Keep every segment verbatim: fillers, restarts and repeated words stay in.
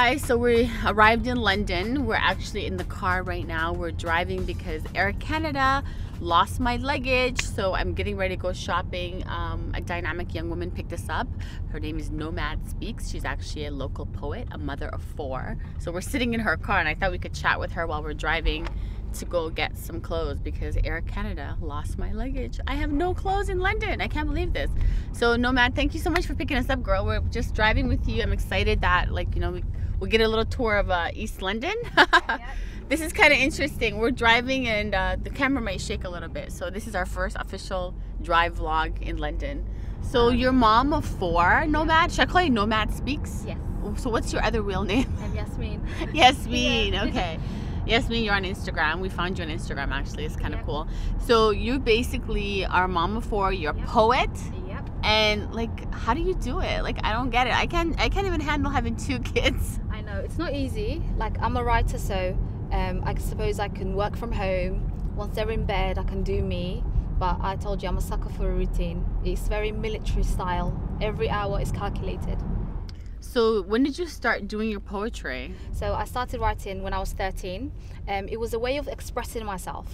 guys, so we arrived in London. We're actually in the car right now. We're driving because Air Canada lost my luggage, so I'm getting ready to go shopping. Um, a dynamic young woman picked us up. Her name is Nomad Speaks. She's actually a local poet, a mother of four. So we're sitting in her car and I thought we could chat with her while we're driving to go get some clothes because Air Canada lost my luggage. I have no clothes in London. I can't believe this. So Nomad, thank you so much for picking us up, girl. We're just driving with you. I'm excited that, like, you know, we, we'll get a little tour of uh, East London. This is kind of interesting. We're driving and uh, the camera might shake a little bit. So this is our first official drive vlog in London. So um, your mom of four, Nomad. Should I call you Nomad Speaks? Yes. So what's your other real name? I'm Yasmeen. Yasmeen, yeah. Okay. Yasmeen, you're on Instagram. We found you on Instagram, actually. It's kind of yep. cool. So you basically are mom of four. You're yep. a poet. Yep. And like, how do you do it? Like, I don't get it. I can't. I can't even handle having two kids. I know, it's not easy. Like, I'm a writer, so um, I suppose I can work from home. Once they're in bed, I can do me. But I told you, I'm a sucker for a routine. It's very military style. Every hour is calculated. So when did you start doing your poetry? So I started writing when I was thirteen. Um, it was a way of expressing myself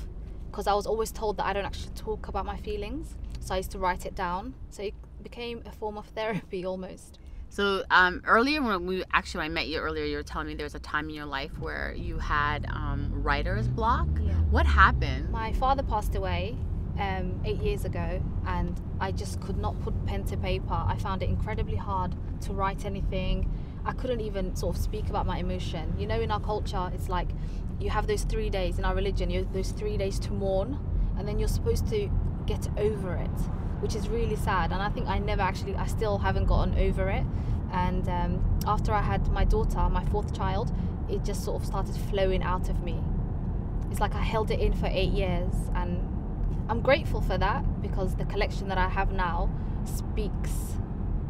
because I was always told that I don't actually talk about my feelings. So I used to write it down. So it became a form of therapy almost. So um, earlier when we actually when I met you earlier, you were telling me there was a time in your life where you had um, writer's block. Yeah. What happened? My father passed away um, eight years ago and I just could not put pen to paper. I found it incredibly hard to write anything. I couldn't even sort of speak about my emotion. You know, in our culture, it's like you have those three days in our religion, you have those three days to mourn, and then you're supposed to get over it, which is really sad. And I think I never actually, I still haven't gotten over it. And um, after I had my daughter, my fourth child, it just sort of started flowing out of me. It's like I held it in for eight years and I'm grateful for that because the collection that I have now speaks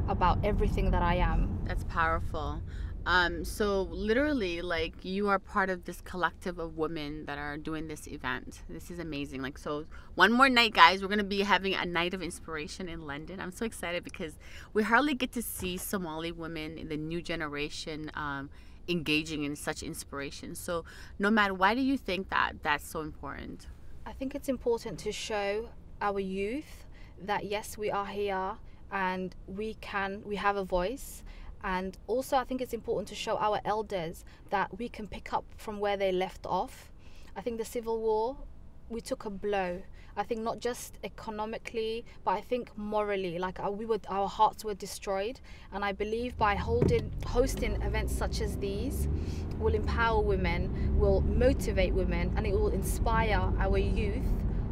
about everything that I am. That's powerful. Um, so literally, like, you are part of this collective of women that are doing this event. This is amazing. Like, so one more night, guys, we're going to be having a night of inspiration in London. I'm so excited because we hardly get to see Somali women in the new generation um, engaging in such inspiration. So Nomad, why do you think that that's so important? I think it's important to show our youth that yes, we are here and we can, we have a voice. And also I think it's important to show our elders that we can pick up from where they left off. I think the Civil War, we took a blow. I think not just economically, but I think morally, like we were, our hearts were destroyed. And I believe by holding, hosting events such as these will empower women, will motivate women, and it will inspire our youth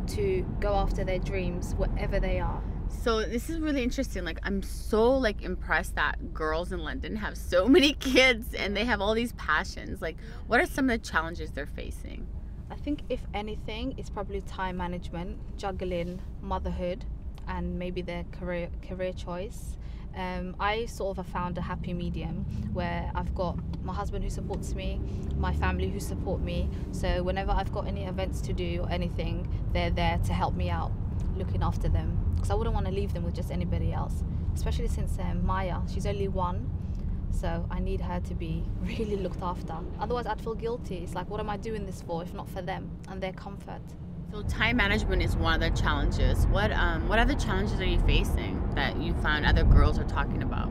to go after their dreams, whatever they are. So this is really interesting. Like, I'm so like impressed that girls in London have so many kids and they have all these passions. Like, what are some of the challenges they're facing? I think if anything, it's probably time management, juggling motherhood, and maybe their career career choice. Um, I sort of have found a happy medium where I've got my husband who supports me, my family who support me. So whenever I've got any events to do or anything, they're there to help me out, looking after them. Because I wouldn't want to leave them with just anybody else, especially since um, Maya, she's only one. So I need her to be really looked after. Otherwise, I'd feel guilty. It's like, what am I doing this for if not for them and their comfort? So time management is one of the challenges. What um, what other challenges are you facing that you found other girls are talking about?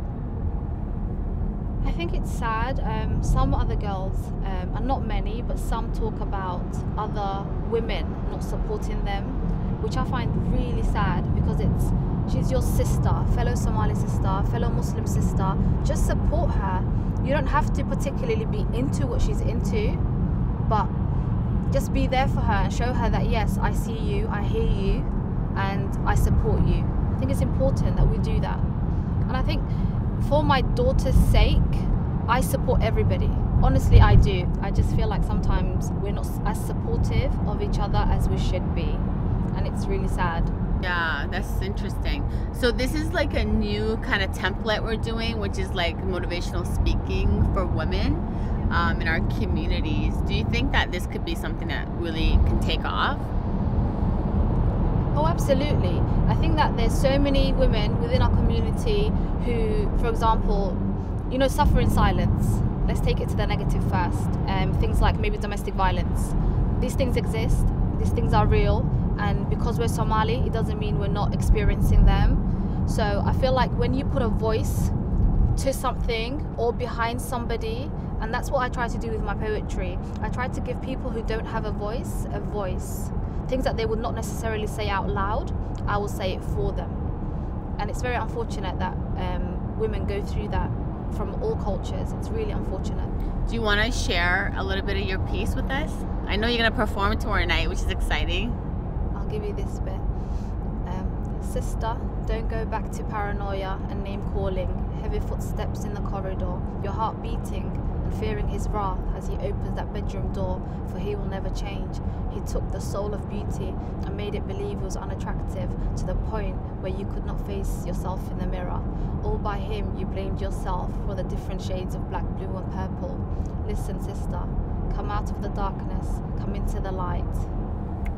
I think it's sad. Um, some other girls, um, and not many, but some talk about other women not supporting them, which I find really sad because it's she's your sister, fellow Somali sister, fellow Muslim sister. Just support her. You don't have to particularly be into what she's into, but just be there for her and show her that, yes, I see you, I hear you, and I support you. I think it's important that we do that. And I think for my daughter's sake, I support everybody. Honestly, I do. I just feel like sometimes we're not as supportive of each other as we should be. And it's really sad. Yeah, that's interesting. So this is like a new kind of template we're doing, which is like motivational speaking for women um, in our communities. Do you think that this could be something that really can take off? Oh, absolutely. I think that there's so many women within our community who, for example, you know, suffer in silence. let's take it to the negative first. Um, things like maybe domestic violence. These things exist, these things are real, and because we're Somali, it doesn't mean we're not experiencing them. So I feel like when you put a voice to something or behind somebody, and that's what I try to do with my poetry. I try to give people who don't have a voice, a voice. Things that they would not necessarily say out loud, I will say it for them. And it's very unfortunate that um, women go through that from all cultures. It's really unfortunate. Do you want to share a little bit of your piece with us? I know you're going to perform tomorrow night, which is exciting. I'll give you this bit. Um, Sister, don't go back to paranoia and name calling. Heavy footsteps in the corridor, your heart beating and fearing his wrath as he opens that bedroom door, for he will never change. He took the soul of beauty and made it believe it was unattractive, to the point where you could not face yourself in the mirror. All by him, you blamed yourself for the different shades of black, blue and purple. Listen, sister, come out of the darkness, come into the light.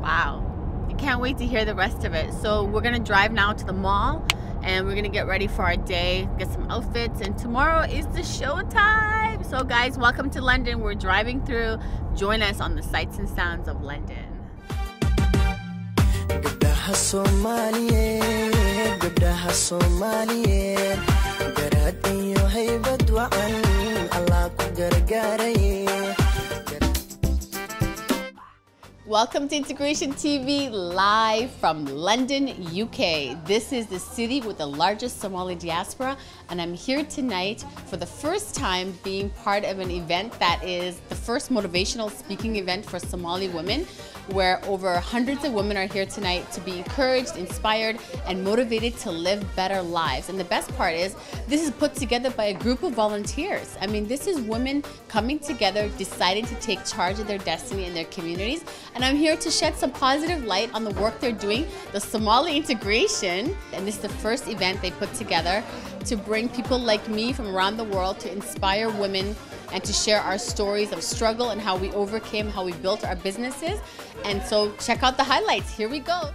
Wow. I can't wait to hear the rest of it. So we're going to drive now to the mall and we're going to get ready for our day, get some outfits, and tomorrow is the show time. So guys, welcome to London. We're driving through. Join us on the sights and sounds of London. Welcome to Integration T V, live from London, U K. This is the city with the largest Somali diaspora, and I'm here tonight for the first time being part of an event that is the first motivational speaking event for Somali women, where over hundreds of women are here tonight to be encouraged, inspired, and motivated to live better lives. And the best part is, this is put together by a group of volunteers. I mean, this is women coming together, deciding to take charge of their destiny and their communities. And I'm here to shed some positive light on the work they're doing, the Somali integration. And this is the first event they put together to bring people like me from around the world to inspire women and to share our stories of struggle and how we overcame, how we built our businesses. And so check out the highlights. Here we go.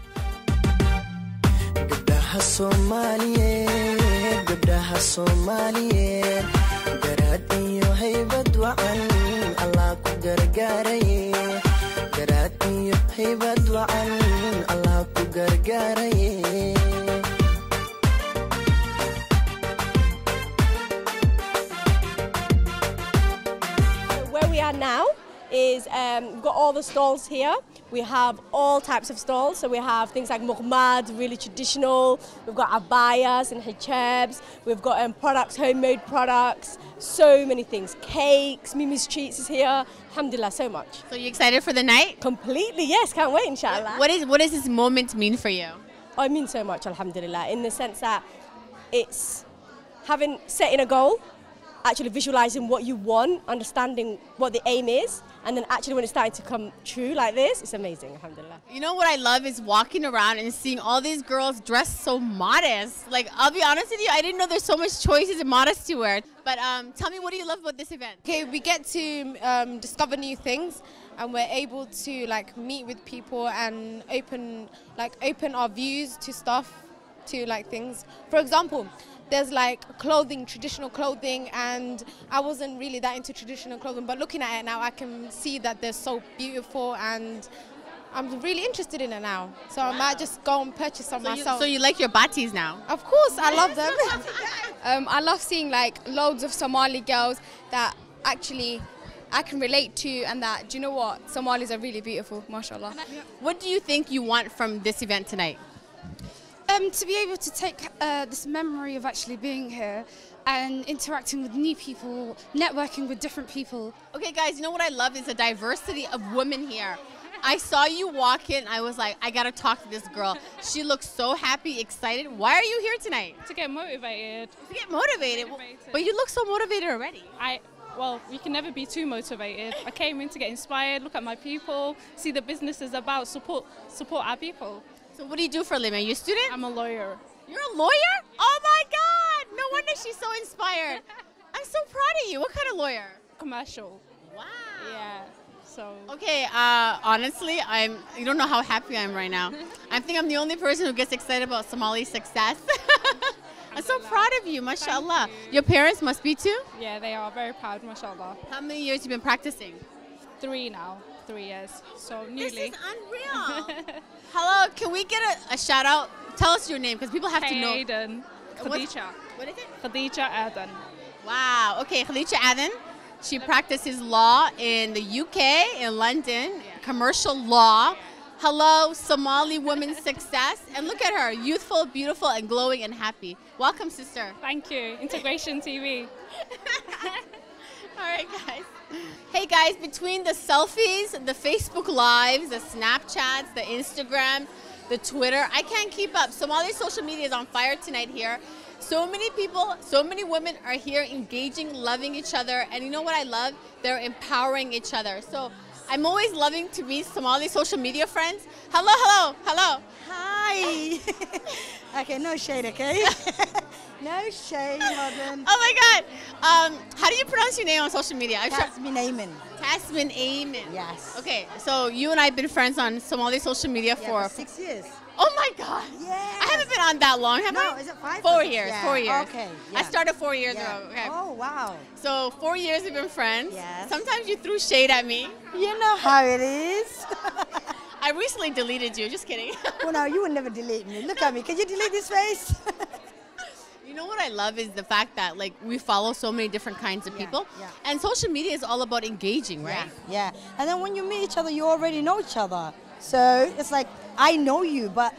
Where we are now is um, we've got all the stalls here. We have all types of stalls, so we have things like muhmad, really traditional, we've got abayas and hijabs, we've got um, products, homemade products, so many things, cakes, Mimi's Treats is here, alhamdulillah, so much. So you excited for the night? Completely, yes, can't wait inshallah. What, is, what does this moment mean for you? Oh, it means so much, alhamdulillah, in the sense that it's having, setting a goal, actually visualizing what you want, understanding what the aim is, and then actually when it's starting to come true like this, it's amazing, alhamdulillah. You know what I love is walking around and seeing all these girls dressed so modest. Like, I'll be honest with you, I didn't know there's so much choices in modest to wear. But um, tell me, what do you love about this event? Okay, we get to um, discover new things, and we're able to like meet with people and open, like open our views to stuff, to like things. For example, there's like clothing, traditional clothing, and I wasn't really that into traditional clothing, but looking at it now, I can see that they're so beautiful, and I'm really interested in it now. So wow. I might just go and purchase some so myself. You, so you like your batis now? Of course, I love them. um, I love seeing like loads of Somali girls that actually I can relate to, and that, do you know what? Somalis are really beautiful, mashallah. What do you think you want from this event tonight? Um, to be able to take uh, this memory of actually being here and interacting with new people, networking with different people. Okay guys, you know what I love is the diversity of women here. I saw you walk in, I was like, I gotta talk to this girl. She looks so happy, excited. Why are you here tonight? To get motivated. To get motivated? motivated. Well, but you look so motivated already. I. Well, you can never be too motivated. I came in to get inspired, look at my people, see the businesses about, support, support our people. So what do you do for a living? Are you a student? I'm a lawyer. You're a lawyer? Oh my God! No wonder she's so inspired. I'm so proud of you. What kind of lawyer? Commercial. Wow. Yeah. So. Okay. Uh, honestly, I'm. You don't know how happy I am right now. I think I'm the only person who gets excited about Somali success. I'm so proud of you, mashallah. You. Your parents must be too? Yeah, they are very proud, mashallah. How many years have you been practicing? Three now, three years. So newly. This is unreal. Hello, can we get a, a shout out? Tell us your name because people have hey, to know. Aiden. Khadija. What is it? Khadija Aden. Wow, okay, Khadija Aden. She practices law in the U K, in London, yeah. commercial law. Yeah. Hello, Somali women's success. And look at her, youthful, beautiful, and glowing and happy. Welcome, sister. Thank you, Integration T V. All right, guys. Hey, guys, between the selfies, the Facebook Lives, the Snapchats, the Instagram, the Twitter, I can't keep up. Somali social media is on fire tonight here. So many people, so many women are here engaging, loving each other. And you know what I love? They're empowering each other. So I'm always loving to meet Somali social media friends. Hello, hello, hello. Hi. Okay, no shade, okay? No shade, Robin. Oh my God. Um, how do you pronounce your name on social media? Tasmin Ayman. Tasmin Ayman. Yes. Okay, so you and I have been friends on Somali social media yeah, for, for six years. Oh my God! Yes. I haven't been on that long, have no, I? No, is it five? Four years. Yeah. Four years. Okay. Yeah. I started four years yeah. ago. Okay. Oh wow! So four years we've been friends. Yes. Sometimes you threw shade at me. You know how it is. I recently deleted you. Just kidding. Well, no, you would never delete me. Look at me. Can you delete this face? You know what I love is the fact that like we follow so many different kinds of yeah. people, yeah. and social media is all about engaging, right? Yeah. Yeah. And then when you meet each other, you already know each other. So it's like, I know you, but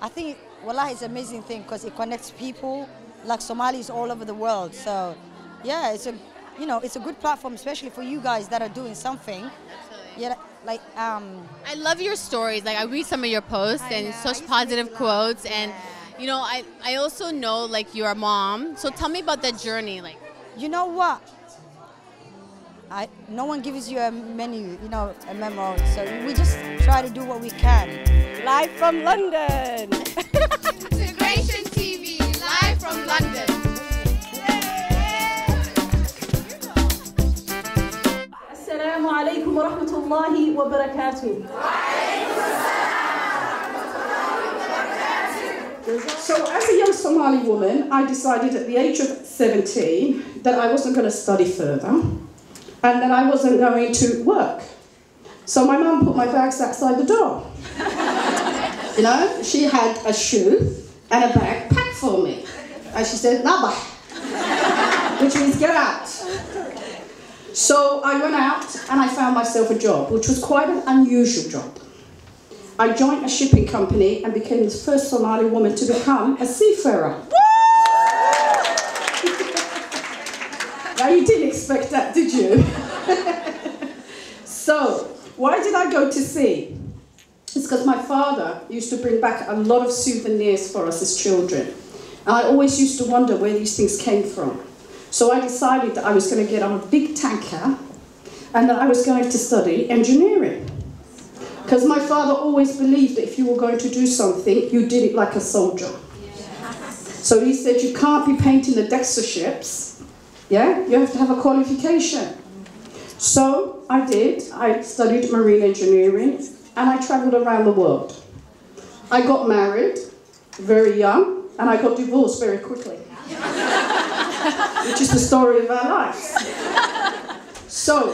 I think, wallahi, it's an amazing thing because it connects people like Somalis all over the world. So, yeah, it's a, you know, it's a good platform, especially for you guys that are doing something. Absolutely. Yeah, like, um, I love your stories. Like, I read some of your posts I and know. such positive quotes. Yeah. And, you know, I, I also know, like, you're a mom. So tell me about that journey. Like, you know what? I, no one gives you a menu, you know, a memo, so we just try to do what we can. Live from London! Integration T V, live from London! Assalamu alaikum wa rahmatullahi wa barakatuh. Wa alaikum assalam wa rahmatullahi wa barakatuh. So as a young Somali woman, I decided at the age of seventeen that I wasn't going to study further. And then I wasn't going to work. So my mum put my bags outside the door. You know, she had a shoe and a bag packed for me. And she said, Nabah, which means get out. So I went out and I found myself a job, which was quite an unusual job. I joined a shipping company and became the first Somali woman to become a seafarer. Now you didn't expect that, did you? So, why did I go to sea? It's because my father used to bring back a lot of souvenirs for us as children. And I always used to wonder where these things came from. So I decided that I was going to get on a big tanker and that I was going to study engineering. Because my father always believed that if you were going to do something, you did it like a soldier. So he said, you can't be painting the decks of ships. Yeah, you have to have a qualification. So I did. I studied marine engineering and I traveled around the world. I got married very young and I got divorced very quickly, which is the story of our lives. So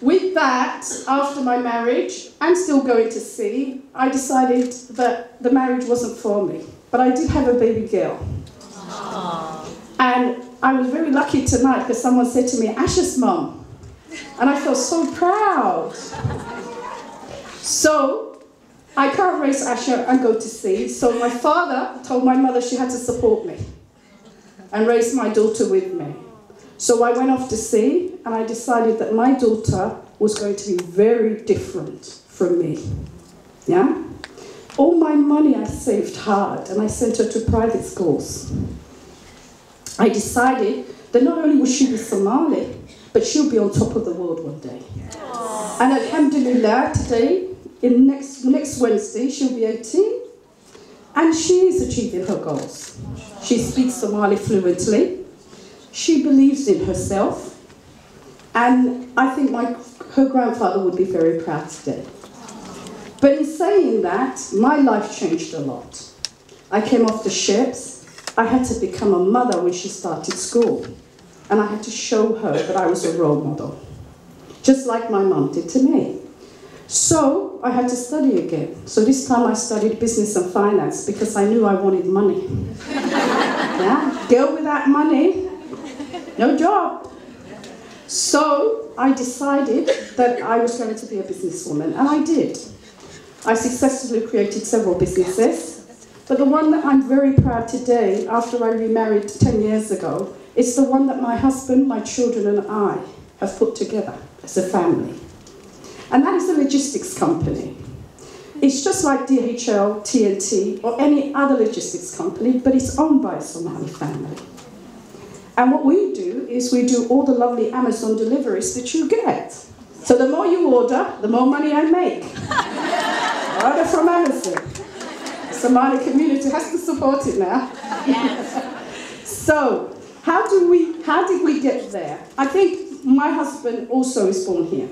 with that, after my marriage, I'm still going to sea. I decided that the marriage wasn't for me, but I did have a baby girl. Aww. And I was very lucky tonight because someone said to me, Asha's mum. And I felt so proud. So I can't raise Asha and go to sea. So my father told my mother she had to support me and raise my daughter with me. So I went off to sea and I decided that my daughter was going to be very different from me. Yeah? All my money I saved hard and I sent her to private schools. I decided that not only would she be Somali, but she'll be on top of the world one day. Yes. And alhamdulillah, today, in next, next Wednesday, she'll be eighteen, and she is achieving her goals. She speaks Somali fluently, she believes in herself, and I think my, her grandfather would be very proud today. But in saying that, my life changed a lot. I came off the ships, I had to become a mother when she started school, and I had to show her that I was a role model, just like my mom did to me. So I had to study again. So this time I studied business and finance because I knew I wanted money. Yeah, girl without money, no job. So I decided that I was going to be a businesswoman, and I did. I successfully created several businesses, but the one that I'm very proud today, after I remarried ten years ago, is the one that my husband, my children and I have put together as a family. And that is a logistics company. It's just like D H L, T N T, or any other logistics company, but it's owned by a Somali family. And what we do is we do all the lovely Amazon deliveries that you get. So the more you order, the more money I make. Order from Amazon. The Somali community has to support it now. Yes. So how do we, how did we get there? I think my husband also is born here.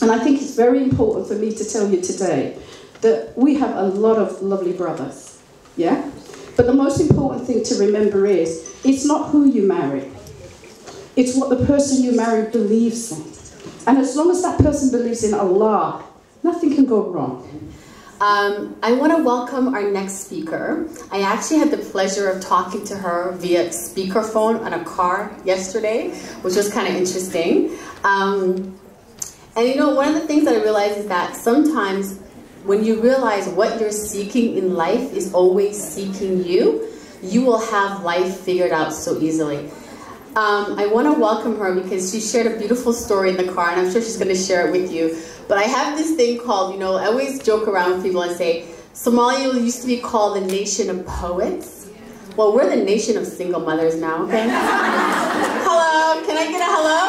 And I think it's very important for me to tell you today that we have a lot of lovely brothers, yeah? But the most important thing to remember is, it's not who you marry. It's what the person you marry believes in. And as long as that person believes in Allah, nothing can go wrong. Um, I want to welcome our next speaker. I actually had the pleasure of talking to her via speakerphone on a car yesterday, which was kind of interesting. Um, And you know, one of the things that I realized is that sometimes when you realize what you're seeking in life is always seeking you, you will have life figured out so easily. Um, I want to welcome her because she shared a beautiful story in the car, and I'm sure she's going to share it with you. But I have this thing called, you know, I always joke around with people and say, Somalia used to be called the nation of poets. Well, we're the nation of single mothers now, okay? Hello, can I get a hello?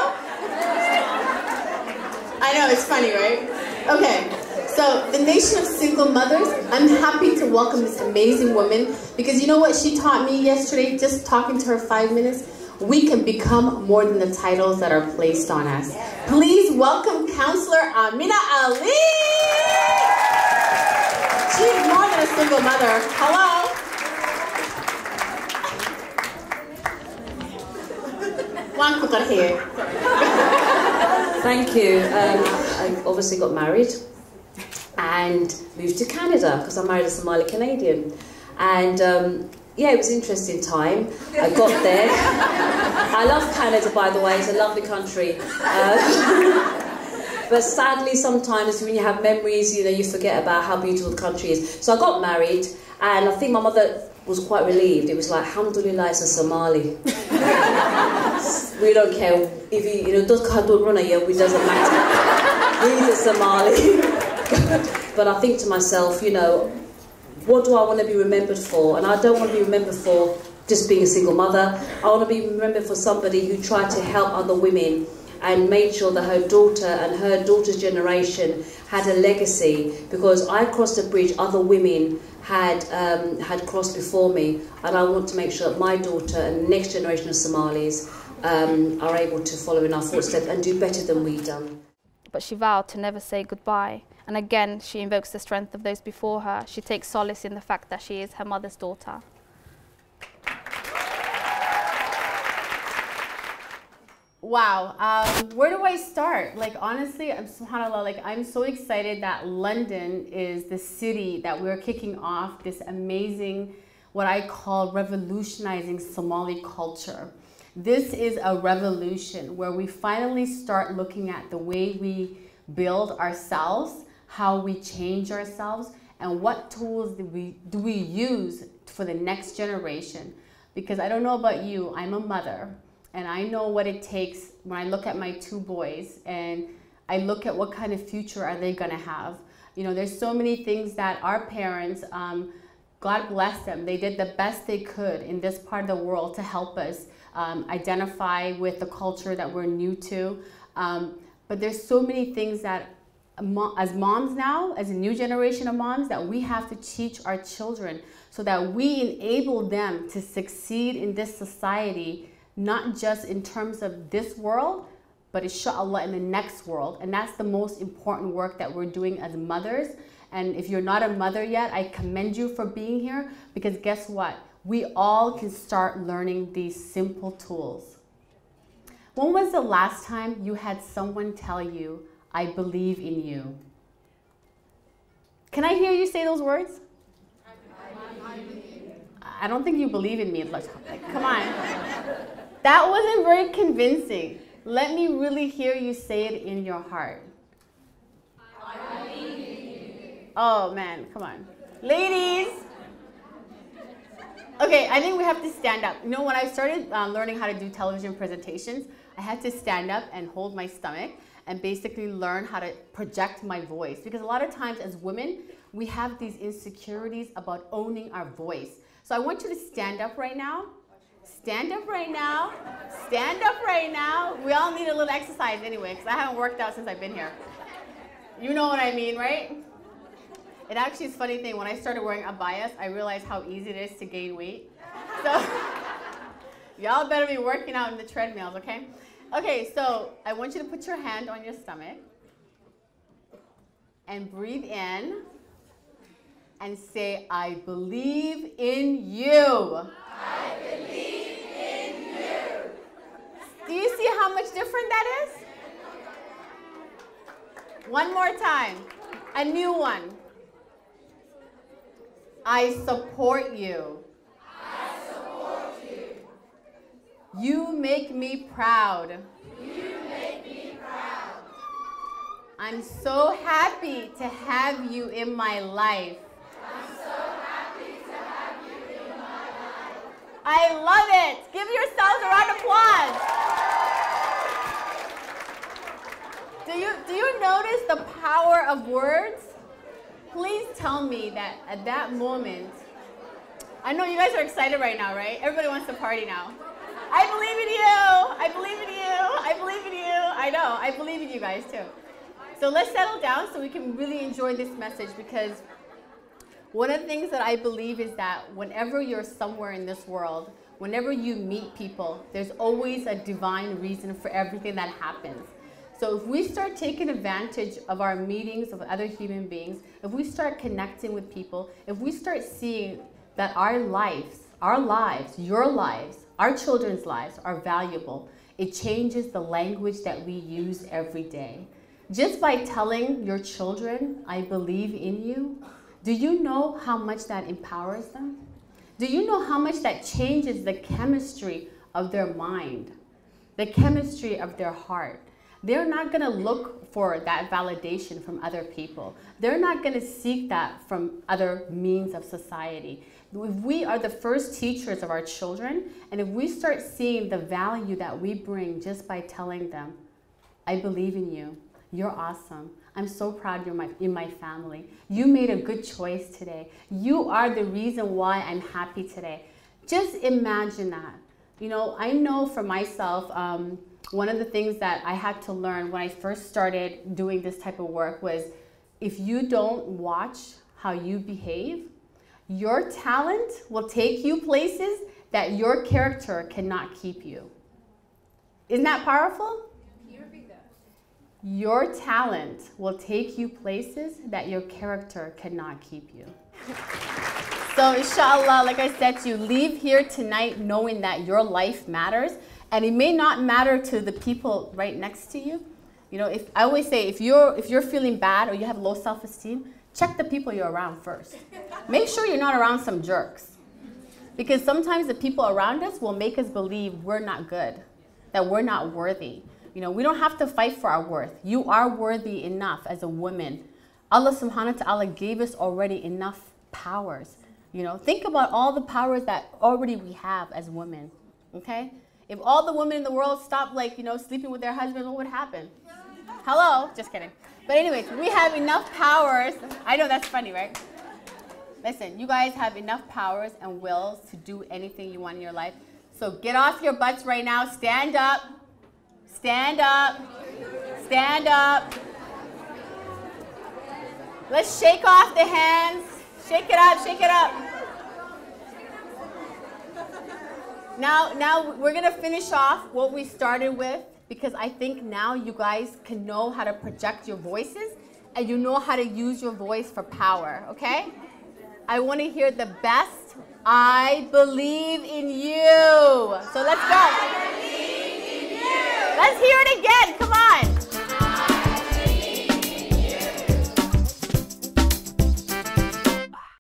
I know, it's funny, right? Okay, so the nation of single mothers, I'm happy to welcome this amazing woman because you know what she taught me yesterday, just talking to her five minutes? We can become more than the titles that are placed on us. Please welcome Counselor Amina Ali. She's more than a single mother. Hello. One cooker here. Thank you. Um, I obviously got married and moved to Canada because I married a Somali Canadian. And um, yeah, it was an interesting time. I got there. I love Canada, by the way. It's a lovely country. Uh, but sadly, sometimes when you have memories, you know, you forget about how beautiful the country is. So I got married, and I think my mother was quite relieved. It was like, alhamdulillah, it's a Somali. We don't care if he, you know, does run a year, it doesn't matter. He's a Somali. But I think to myself, you know, what do I want to be remembered for? And I don't want to be remembered for just being a single mother. I want to be remembered for somebody who tried to help other women and made sure that her daughter and her daughter's generation had a legacy, because I crossed a bridge other women had um, had crossed before me, and I want to make sure that my daughter and the next generation of Somalis Um, are able to follow in our footsteps and do better than we've done. But she vowed to never say goodbye, and again she invokes the strength of those before her. She takes solace in the fact that she is her mother's daughter. Wow, um, where do I start? Like honestly, I'm, subhanAllah, like I'm so excited that London is the city that we're kicking off this amazing, what I call revolutionizing Somali culture. This is a revolution where we finally start looking at the way we build ourselves, how we change ourselves, and what tools do we, do we use for the next generation. Because I don't know about you, I'm a mother, and I know what it takes when I look at my two boys, and I look at what kind of future are they going to have. You know, there's so many things that our parents, um, God bless them, they did the best they could in this part of the world to help us. Um, identify with the culture that we're new to. Um, but there's so many things that as moms now, as a new generation of moms, that we have to teach our children so that we enable them to succeed in this society, not just in terms of this world, but inshallah in the next world. And that's the most important work that we're doing as mothers. And if you're not a mother yet, I commend you for being here, because guess what? we all can start learning these simple tools. When was the last time you had someone tell you, I believe in you? Can I hear you say those words? I, I don't think you believe in me. Like, come on. That wasn't very convincing. Let me really hear you say it in your heart. I believe in you. Oh, man, come on. Ladies. Okay, I think we have to stand up. You know, when I started uh, learning how to do television presentations, I had to stand up and hold my stomach and basically learn how to project my voice. Because a lot of times as women, we have these insecurities about owning our voice. So I want you to stand up right now. Stand up right now. Stand up right now. We all need a little exercise anyway, because I haven't worked out since I've been here. You know what I mean, right? It actually is a funny thing. When I started wearing abayas, I realized how easy it is to gain weight. So y'all better be working out in the treadmills, okay? Okay, so I want you to put your hand on your stomach and breathe in and say, I believe in you. I believe in you. Do you see how much different that is? One more time. A new one. I support you. I support you. You make me proud. You make me proud. I'm so happy to have you in my life. I'm so happy to have you in my life. I love it. Give yourselves a round of applause. Do you, do you notice the power of words? Please tell me that at that moment, I know you guys are excited right now, right? Everybody wants to party now. I believe in you, I believe in you, I believe in you. I know, I believe in you guys too. So let's settle down so we can really enjoy this message, because one of the things that I believe is that whenever you're somewhere in this world, whenever you meet people, there's always a divine reason for everything that happens. So if we start taking advantage of our meetings of other human beings, if we start connecting with people, if we start seeing that our lives, our lives, your lives, our children's lives are valuable, it changes the language that we use every day. Just by telling your children, I believe in you, do you know how much that empowers them? Do you know how much that changes the chemistry of their mind, the chemistry of their heart? They're not going to look for that validation from other people. They're not going to seek that from other means of society. If we are the first teachers of our children, and if we start seeing the value that we bring just by telling them, I believe in you, you're awesome, I'm so proud you're my, in my family, you made a good choice today, you are the reason why I'm happy today. Just imagine that. You know, I know for myself, um, one of the things that I had to learn when I first started doing this type of work was, if you don't watch how you behave, your talent will take you places that your character cannot keep you. Isn't that powerful? Can you repeat that? Your talent will take you places that your character cannot keep you. So inshallah, like I said to you, leave here tonight knowing that your life matters. And it may not matter to the people right next to you. You know, if I always say, if you're if you're feeling bad or you have low self-esteem, check the people you're around first. Make sure you're not around some jerks, because sometimes the people around us will make us believe we're not good, that we're not worthy. You know, we don't have to fight for our worth. You are worthy enough as a woman. Allah subhanahu wa ta'ala gave us already enough powers. You know, think about all the powers that already we have as women, okay? If all the women in the world stopped, like, you know, sleeping with their husbands, what would happen? Hello? Just kidding. But anyways, we have enough powers. I know that's funny, right? Listen, you guys have enough powers and wills to do anything you want in your life. So get off your butts right now. Stand up. Stand up. Stand up. Let's shake off the hands. Shake it up. Shake it up. Now, now we're going to finish off what we started with, because I think now you guys can know how to project your voices and you know how to use your voice for power, okay? I want to hear the best I believe in you. So let's go. I believe in you. Let's hear it again. Come on.